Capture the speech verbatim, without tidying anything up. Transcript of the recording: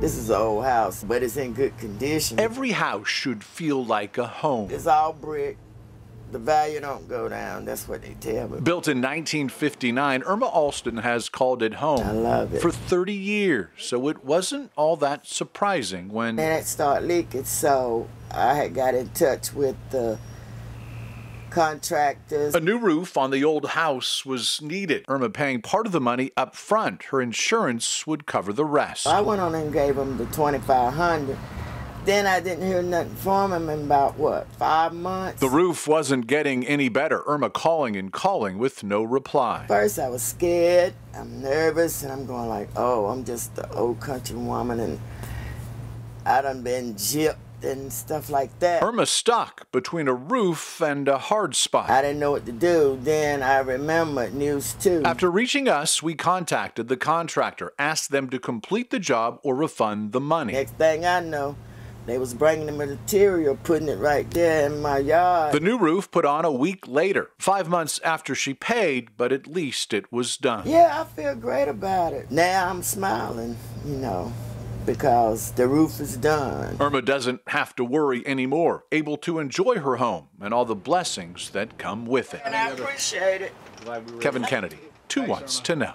This is an old house, but it's in good condition. Every house should feel like a home. It's all brick. The value don't go down. That's what they tell me. Built in nineteen fifty-nine, Irma Alston has called it home. I love it. For thirty years, so it wasn't all that surprising when... And it started leaking, so I had got in touch with the contractors. A new roof on the old house was needed. Irma paying part of the money up front. Her insurance would cover the rest. I went on and gave them the twenty-five hundred dollars. Then I didn't hear nothing from him in about, what, five months? The roof wasn't getting any better. Irma calling and calling with no reply. First, I was scared. I'm nervous, and I'm going like, oh, I'm just the old country woman, and I done been gypped and stuff like that. Irma stuck between a roof and a hard spot. I didn't know what to do. Then I remembered News two. After reaching us, we contacted the contractor, asked them to complete the job or refund the money. Next thing I know, they was bringing the material, putting it right there in my yard. The new roof put on a week later, five months after she paid, but at least it was done. Yeah, I feel great about it. Now I'm smiling, you know, because the roof is done. Irma doesn't have to worry anymore, able to enjoy her home and all the blessings that come with it. And I appreciate it. Kevin Kennedy, Two Wants to Know.